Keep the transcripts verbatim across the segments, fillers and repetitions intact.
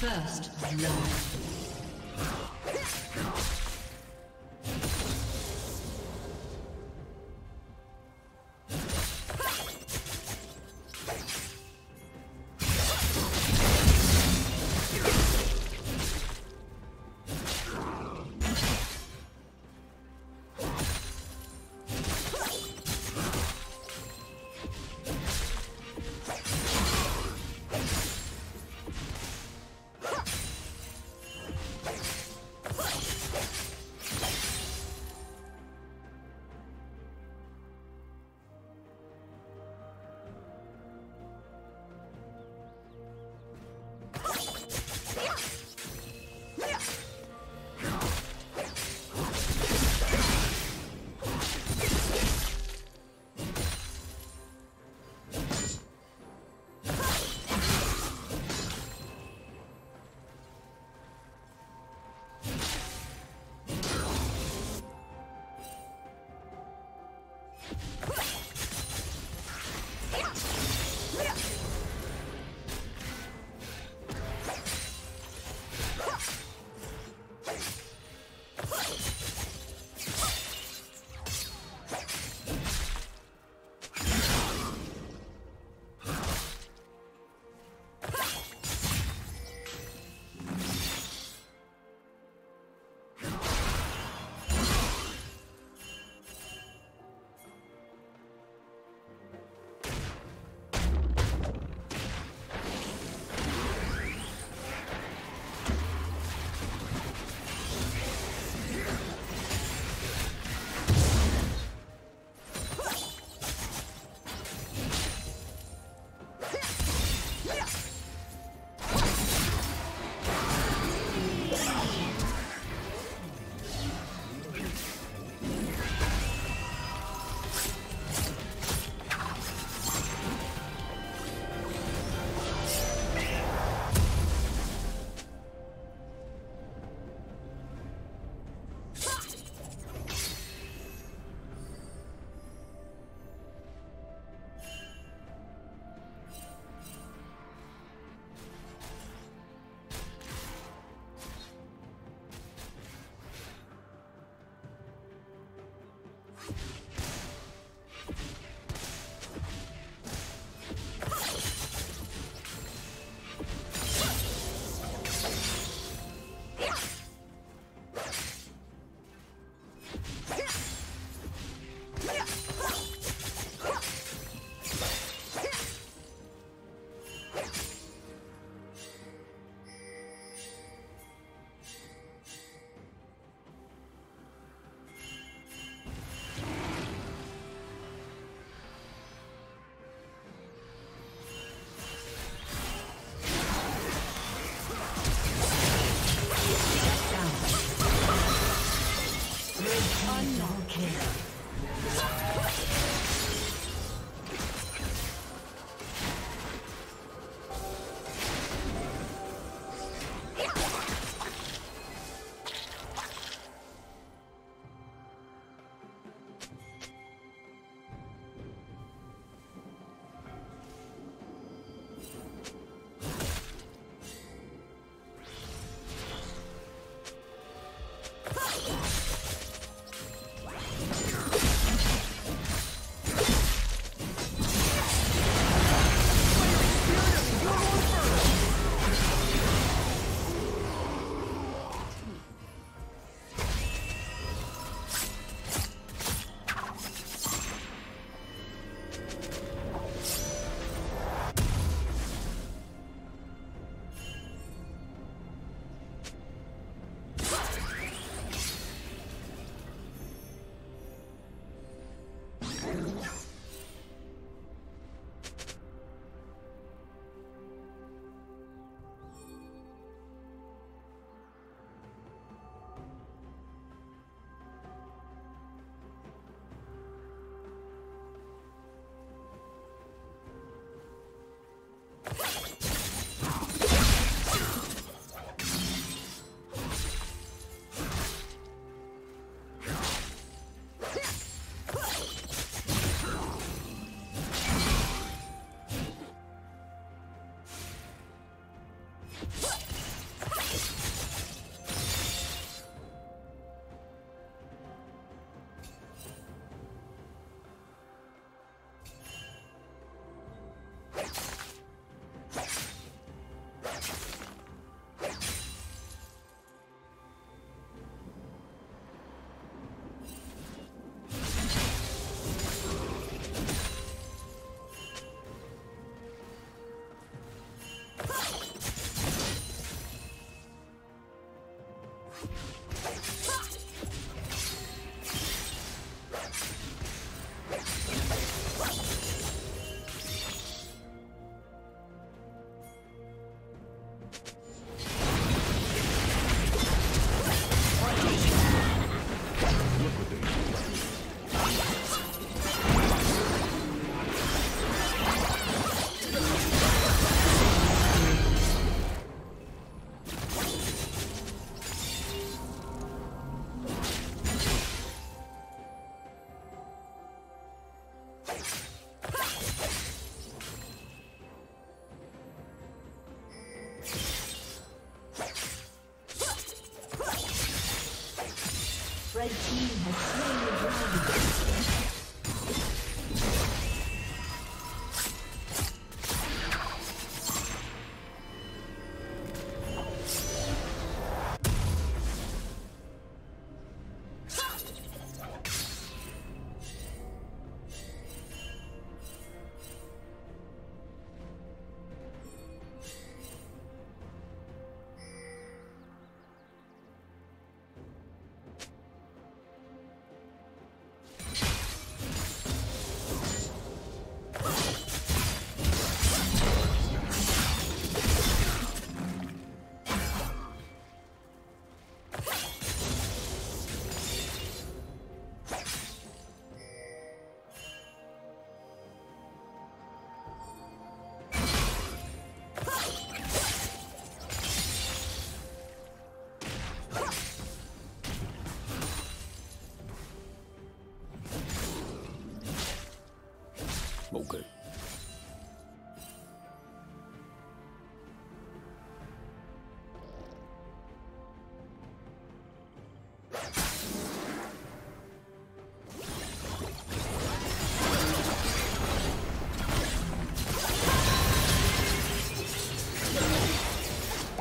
First love. What? Okay.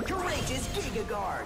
Courageous Giga Guard.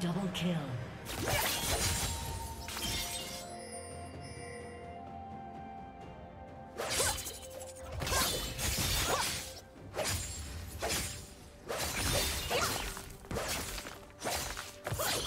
Double kill. Blue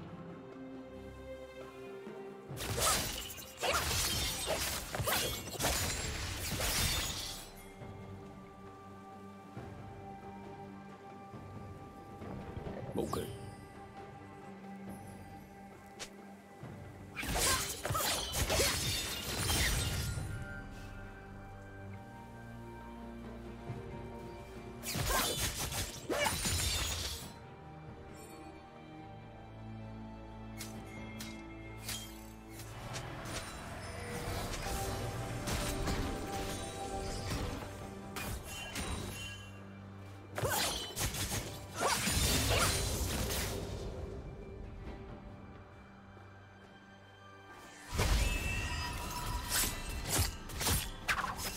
Blue team's turret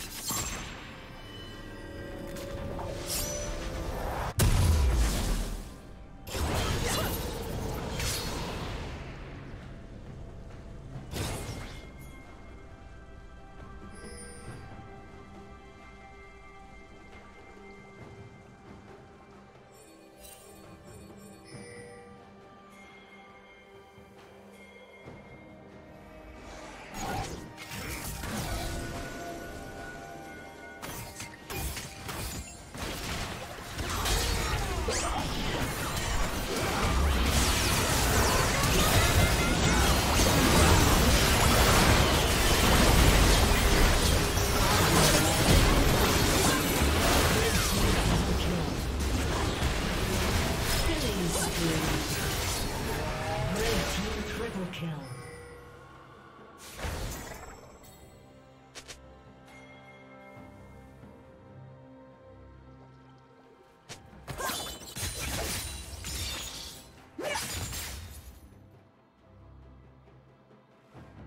has been destroyed.